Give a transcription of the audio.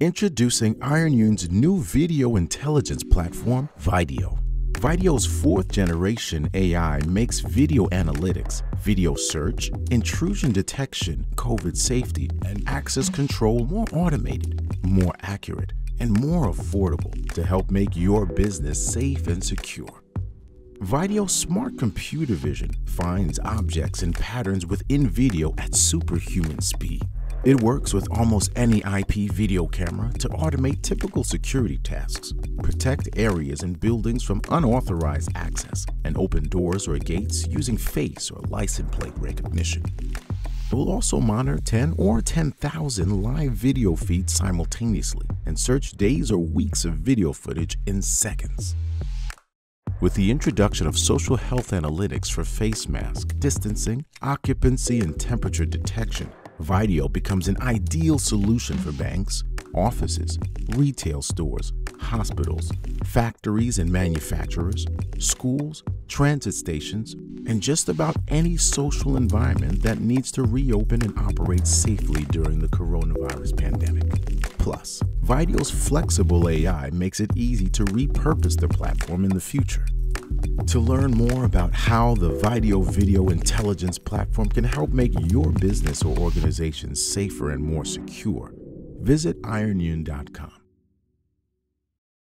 Introducing IronYun's new video intelligence platform, Vaidio. Vaidio's fourth-generation AI makes video analytics, video search, intrusion detection, COVID safety, and access control more automated, more accurate, and more affordable to help make your business safe and secure. Vaidio's smart computer vision finds objects and patterns within video at superhuman speed. It works with almost any IP video camera to automate typical security tasks, protect areas and buildings from unauthorized access, and open doors or gates using face or license plate recognition. It will also monitor 10 or 10,000 live video feeds simultaneously and search days or weeks of video footage in seconds. With the introduction of social health analytics for face mask, distancing, occupancy, and temperature detection, Vaidio becomes an ideal solution for banks, offices, retail stores, hospitals, factories and manufacturers, schools, transit stations, and just about any social environment that needs to reopen and operate safely during the coronavirus pandemic. Plus, Vaidio's flexible AI makes it easy to repurpose the platform in the future. To learn more about how the Vaidio Video Intelligence Platform can help make your business or organization safer and more secure, visit IronYun.com.